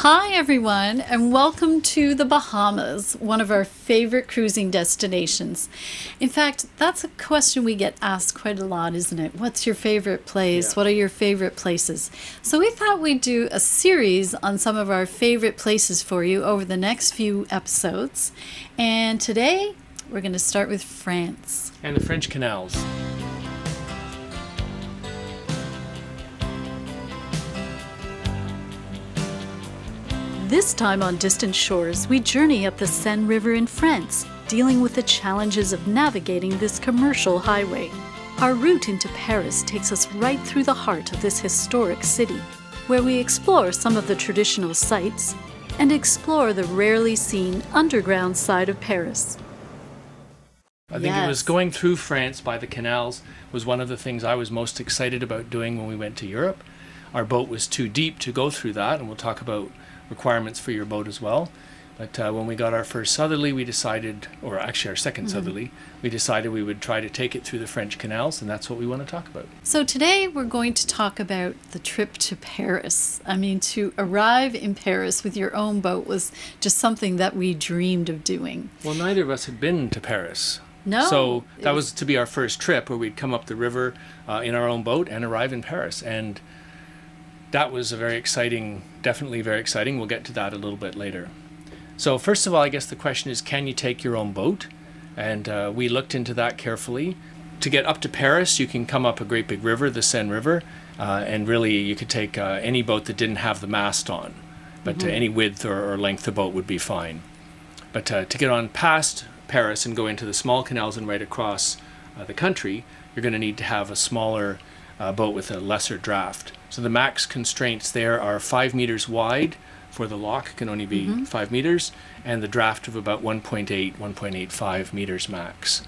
Hi everyone, and welcome to the Bahamas, one of our favorite cruising destinations. In fact, that's a question we get asked quite a lot, isn't it? What's your favorite place? Yeah. What are your favorite places? So we thought we'd do a series on some of our favorite places for you over the next few episodes. And today, we're going to start with France. And the French canals. This time on Distant Shores, we journey up the Seine River in France, dealing with the challenges of navigating this commercial highway. Our route into Paris takes us right through the heart of this historic city, where we explore some of the traditional sites and explore the rarely seen underground side of Paris. I think it was going through France by the canals was one of the things I was most excited about doing when we went to Europe. Our boat was too deep to go through that, and we'll talk about requirements for your boat as well. But when we got our first southerly, we decided, or actually our second southerly, we decided we would try to take it through the French canals, and that's what we want to talk about. So today we're going to talk about the trip to Paris. I mean, to arrive in Paris with your own boat was just something that we dreamed of doing. Well, neither of us had been to Paris. No. So that was to be our first trip where we'd come up the river in our own boat and arrive in Paris. And that was a very exciting, definitely very exciting. We'll get to that a little bit later. So first of all, I guess the question is, can you take your own boat? And we looked into that carefully. To get up to Paris, you can come up a great big river, the Seine River, and really you could take any boat that didn't have the mast on, but any width or length of boat would be fine. But to get on past Paris and go into the small canals and right across the country, you're going to need to have a smaller boat with a lesser draft. So the max constraints there are 5 meters wide, for the lock can only be 5 meters, and the draft of about 1.8, 1.85 meters max,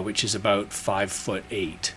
which is about 5'8".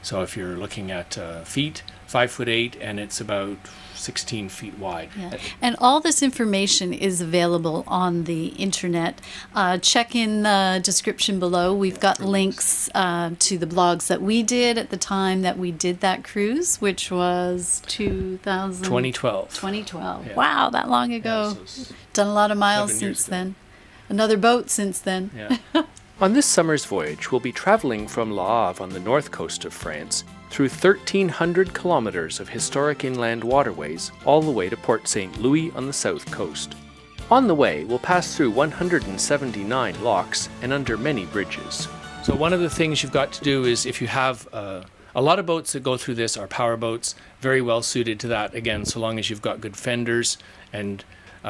So if you're looking at feet, 5'8", and it's about 16 feet wide. Yeah. And all this information is available on the internet. Check in the description below. We've got links to the blogs that we did at the time that we did that cruise, which was 2012. 2012. Yeah. Wow, that long ago. Yeah, so done a lot of miles since then. Another boat since then. Yeah. On this summer's voyage, we'll be traveling from La Havre on the north coast of France through 1,300 kilometers of historic inland waterways all the way to Port Saint Louis on the south coast. On the way, we'll pass through 179 locks and under many bridges. So one of the things you've got to do is, if you have a lot of boats that go through this are power boats, very well suited to that, again, so long as you've got good fenders and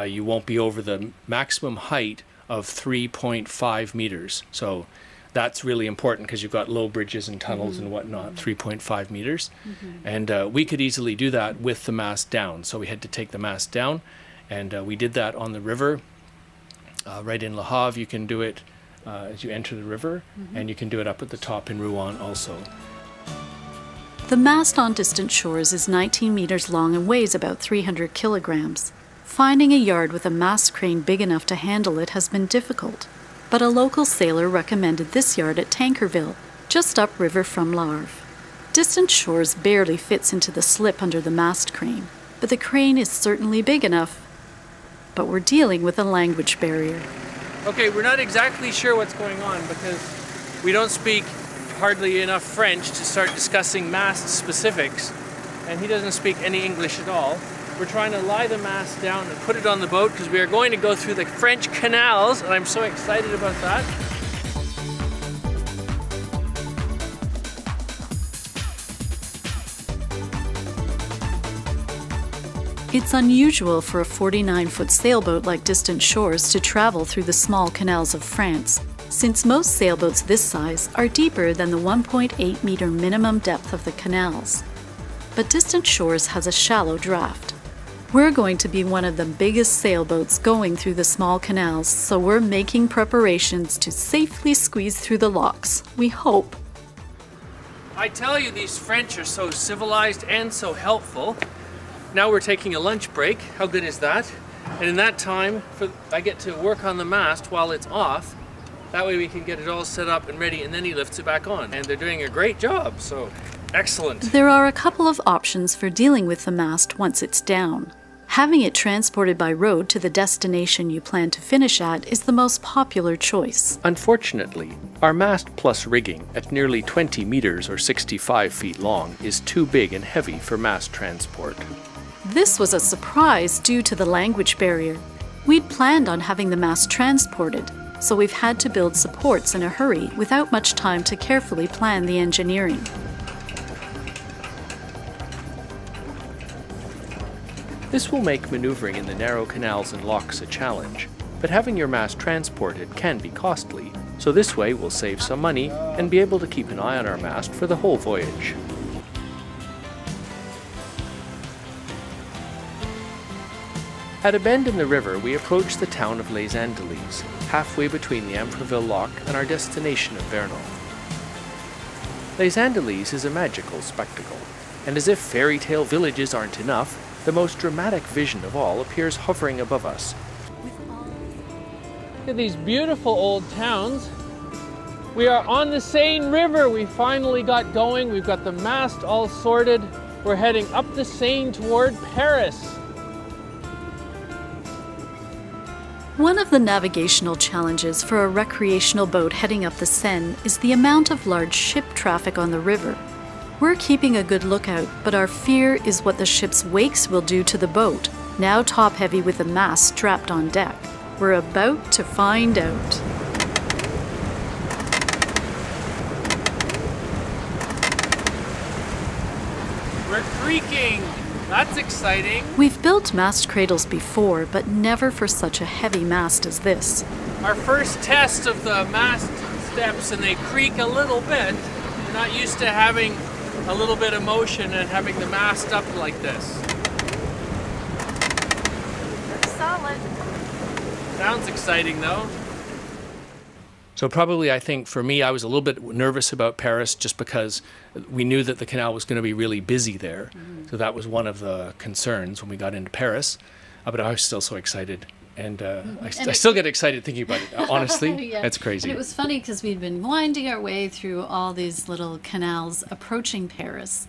you won't be over the maximum height of 3.5 meters. So that's really important because you've got low bridges and tunnels and whatnot, 3.5 meters. And we could easily do that with the mast down. So we had to take the mast down, and we did that on the river. Right in La Havre, you can do it as you enter the river, and you can do it up at the top in Rouen also. The mast on Distant Shores is 19 meters long and weighs about 300 kilograms. Finding a yard with a mast crane big enough to handle it has been difficult, but a local sailor recommended this yard at Tankerville, just upriver from La Havre. Distant Shores barely fits into the slip under the mast crane, but the crane is certainly big enough. But we're dealing with a language barrier. Okay, we're not exactly sure what's going on because we don't speak hardly enough French to start discussing mast specifics, and he doesn't speak any English at all. We're trying to lie the mast down and put it on the boat because we are going to go through the French canals, and I'm so excited about that. It's unusual for a 49-foot sailboat like Distant Shores to travel through the small canals of France, since most sailboats this size are deeper than the 1.8-meter minimum depth of the canals. But Distant Shores has a shallow draft. We're going to be one of the biggest sailboats going through the small canals, so we're making preparations to safely squeeze through the locks, we hope. I tell you, these French are so civilized and so helpful. Now we're taking a lunch break. How good is that? And in that time, I get to work on the mast while it's off. That way we can get it all set up and ready, and then he lifts it back on. And they're doing a great job, so excellent. There are a couple of options for dealing with the mast once it's down. Having it transported by road to the destination you plan to finish at is the most popular choice. Unfortunately, our mast plus rigging at nearly 20 meters or 65 feet long is too big and heavy for mast transport. This was a surprise due to the language barrier. We'd planned on having the mast transported, so we've had to build supports in a hurry without much time to carefully plan the engineering. This will make maneuvering in the narrow canals and locks a challenge, but having your mast transported can be costly, so this way we'll save some money and be able to keep an eye on our mast for the whole voyage. At a bend in the river, we approach the town of Les Andelys, halfway between the Amfreville Lock and our destination of Vernon. Les Andelys is a magical spectacle, and as if fairy tale villages aren't enough, the most dramatic vision of all appears hovering above us. Look at these beautiful old towns. We are on the Seine River. We finally got going. We've got the mast all sorted. We're heading up the Seine toward Paris. One of the navigational challenges for a recreational boat heading up the Seine is the amount of large ship traffic on the river. We're keeping a good lookout, but our fear is what the ship's wakes will do to the boat, now top-heavy with a mast strapped on deck. We're about to find out. We're creaking! That's exciting. We've built mast cradles before, but never for such a heavy mast as this. Our first test of the mast steps, and they creak a little bit. We're not used to having a little bit of motion and having the mast up like this. That's solid. Sounds exciting, though. So probably, I think, for me, I was a little bit nervous about Paris just because we knew that the canal was going to be really busy there. Mm-hmm. So that was one of the concerns when we got into Paris. But I was still so excited. And I still get excited thinking about it, honestly. Yeah. That's crazy. And it was funny because we'd been winding our way through all these little canals approaching Paris.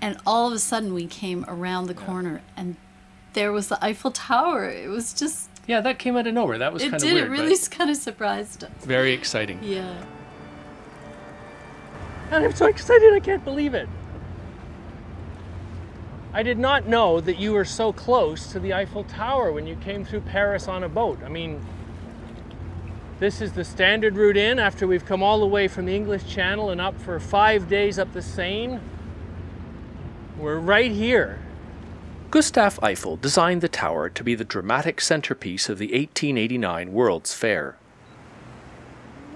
And all of a sudden, we came around the corner, and there was the Eiffel Tower. It was just... Yeah, that came out of nowhere. That was kind of weird. It did. It really kind of surprised us. Very exciting. Yeah. And I'm so excited, I can't believe it. I did not know that you were so close to the Eiffel Tower when you came through Paris on a boat. I mean, this is the standard route in after we've come all the way from the English Channel and up for 5 days up the Seine. We're right here. Gustave Eiffel designed the tower to be the dramatic centerpiece of the 1889 World's Fair.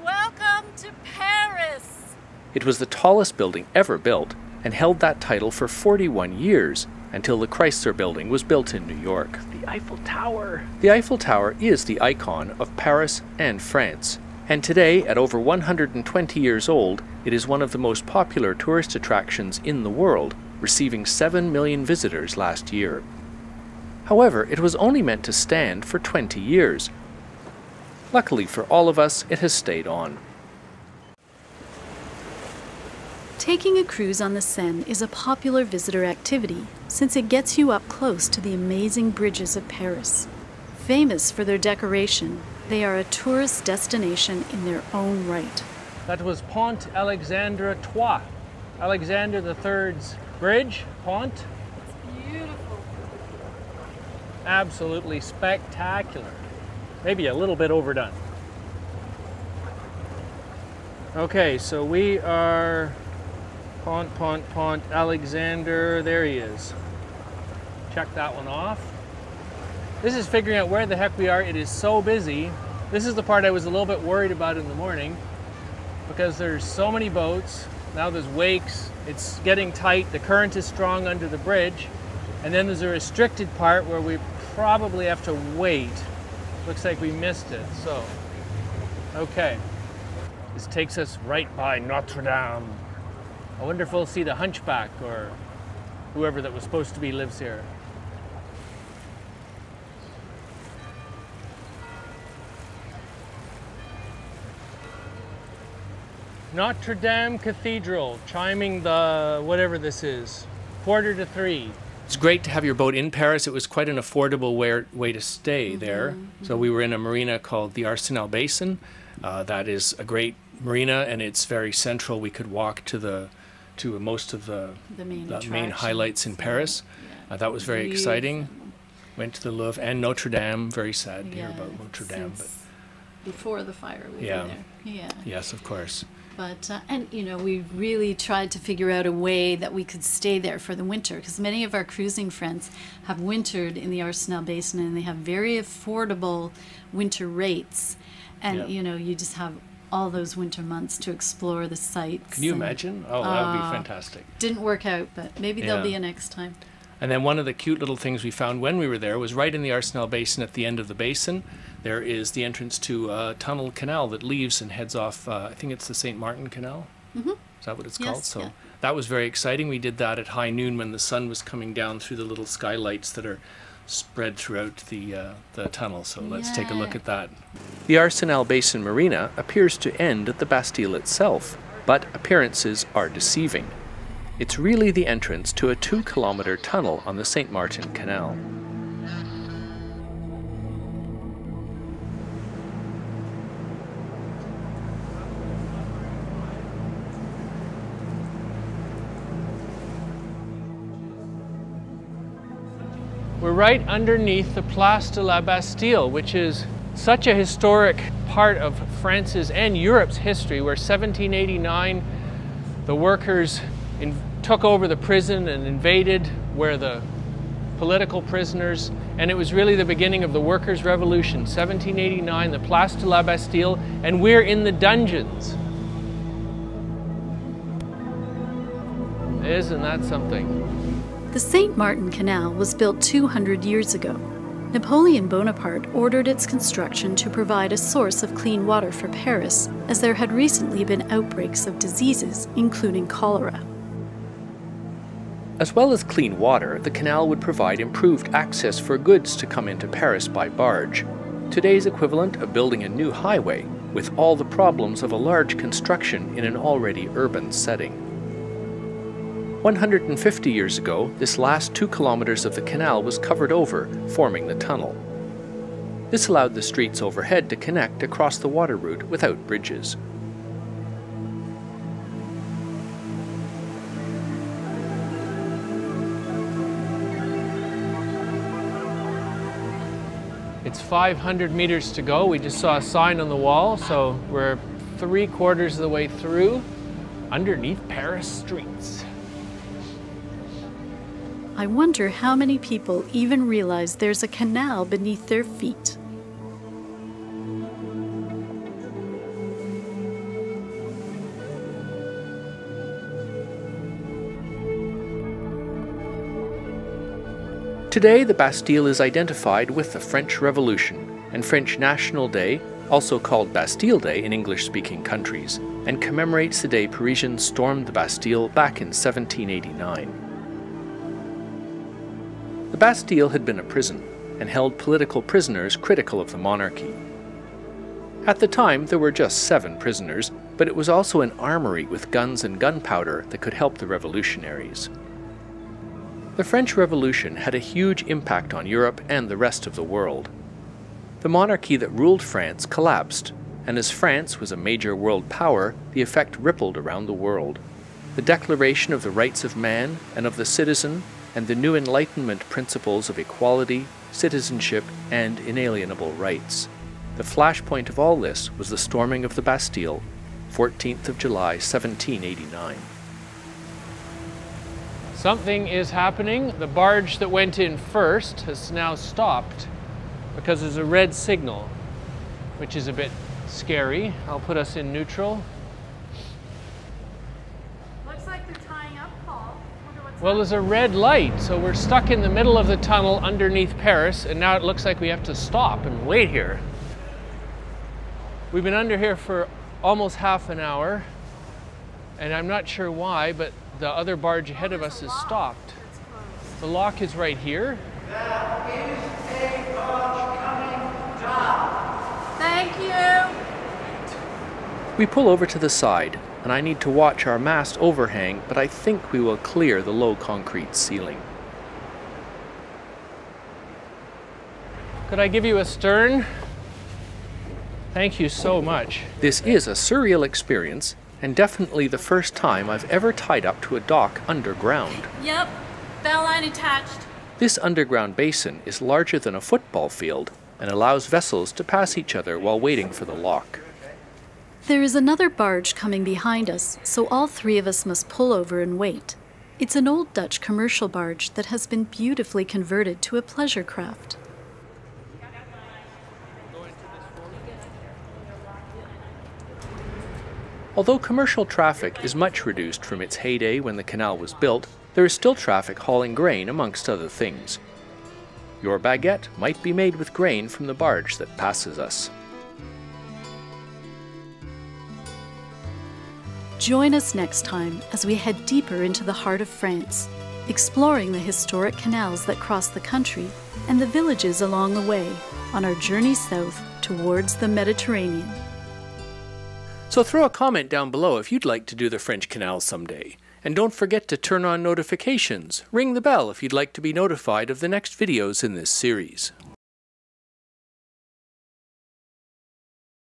Welcome to Paris! It was the tallest building ever built and held that title for 41 years until the Chrysler Building was built in New York. The Eiffel Tower! The Eiffel Tower is the icon of Paris and France, and today, at over 120 years old, it is one of the most popular tourist attractions in the world, receiving 7 million visitors last year. However, it was only meant to stand for 20 years. Luckily for all of us, it has stayed on. Taking a cruise on the Seine is a popular visitor activity since it gets you up close to the amazing bridges of Paris. Famous for their decoration, they are a tourist destination in their own right. That was Pont Alexandre III, Alexander III's bridge, pont. It's beautiful. Absolutely spectacular. Maybe a little bit overdone. Okay, so we are Pont Alexander. There he is. Check that one off. This is figuring out where the heck we are. It is so busy. This is the part I was a little bit worried about in the morning because there's so many boats. Now there's wakes, it's getting tight, the current is strong under the bridge, and then there's a restricted part where we probably have to wait. Looks like we missed it, so, okay. This takes us right by Notre Dame. I wonder if we'll see the hunchback or whoever that was supposed to be lives here. Notre Dame Cathedral, chiming the, whatever this is, 2:45. It's great to have your boat in Paris. It was quite an affordable way to stay there. So we were in a marina called the Arsenal Basin. That is a great marina, and it's very central. We could walk to most of the main highlights in Paris. Yeah. That was very exciting. Went to the Louvre and Notre Dame. Very sad to hear about Notre Dame. But before the fire, we were there. Yeah. Yes, of course. But, and you know, we really tried to figure out a way that we could stay there for the winter, because many of our cruising friends have wintered in the Arsenal Basin, and they have very affordable winter rates. And, you know, you just have all those winter months to explore the sites. Can you imagine? Oh, that would be fantastic. Didn't work out, but maybe there'll be a next time. And then one of the cute little things we found when we were there was right in the Arsenal Basin, at the end of the basin, there is the entrance to a tunnel canal that leaves and heads off, I think it's the Saint Martin Canal. Is that what it's called? So that was very exciting. We did that at high noon when the sun was coming down through the little skylights that are spread throughout the tunnel. So let's take a look at that. The Arsenal Basin Marina appears to end at the Bastille itself, but appearances are deceiving. It's really the entrance to a 2-kilometer tunnel on the Saint Martin Canal. We're right underneath the Place de la Bastille, which is such a historic part of France's and Europe's history, where 1789 the workers took over the prison and invaded, where the political prisoners, and it was really the beginning of the workers' revolution, 1789, the Place de la Bastille, and we're in the dungeons. Isn't that something? The Saint Martin Canal was built 200 years ago. Napoleon Bonaparte ordered its construction to provide a source of clean water for Paris, as there had recently been outbreaks of diseases, including cholera. As well as clean water, the canal would provide improved access for goods to come into Paris by barge, today's equivalent of building a new highway, with all the problems of a large construction in an already urban setting. 150 years ago, this last 2 kilometers of the canal was covered over, forming the tunnel. This allowed the streets overhead to connect across the water route without bridges. It's 500 meters to go. We just saw a sign on the wall, so we're 3/4 of the way through, underneath Paris streets. I wonder how many people even realize there's a canal beneath their feet. Today, the Bastille is identified with the French Revolution and French National Day, also called Bastille Day in English-speaking countries, and commemorates the day Parisians stormed the Bastille back in 1789. The Bastille had been a prison and held political prisoners critical of the monarchy. At the time, there were just 7 prisoners, but it was also an armory with guns and gunpowder that could help the revolutionaries. The French Revolution had a huge impact on Europe and the rest of the world. The monarchy that ruled France collapsed, and as France was a major world power, the effect rippled around the world. The Declaration of the Rights of Man and of the Citizen and the new Enlightenment principles of equality, citizenship, and inalienable rights. The flashpoint of all this was the storming of the Bastille, 14th of July, 1789. Something is happening. The barge that went in first has now stopped because there's a red signal, which is a bit scary. I'll put us in neutral. Well, there's a red light, so we're stuck in the middle of the tunnel underneath Paris, and now it looks like we have to stop and wait here. We've been under here for almost half an hour, and I'm not sure why, but the other barge ahead of us is stopped. The lock is right here. There is a barge coming down. Thank you. We pull over to the side, and I need to watch our mast overhang, but I think we will clear the low concrete ceiling. Could I give you a stern? Thank you so much. This is a surreal experience, and definitely the first time I've ever tied up to a dock underground. Yep, bell line attached. This underground basin is larger than a football field and allows vessels to pass each other while waiting for the lock. There is another barge coming behind us, so all three of us must pull over and wait. It's an old Dutch commercial barge that has been beautifully converted to a pleasure craft. Although commercial traffic is much reduced from its heyday when the canal was built, there is still traffic hauling grain, amongst other things. Your baguette might be made with grain from the barge that passes us. Join us next time as we head deeper into the heart of France, exploring the historic canals that cross the country and the villages along the way on our journey south towards the Mediterranean. So throw a comment down below if you'd like to do the French canals someday. And don't forget to turn on notifications. Ring the bell if you'd like to be notified of the next videos in this series.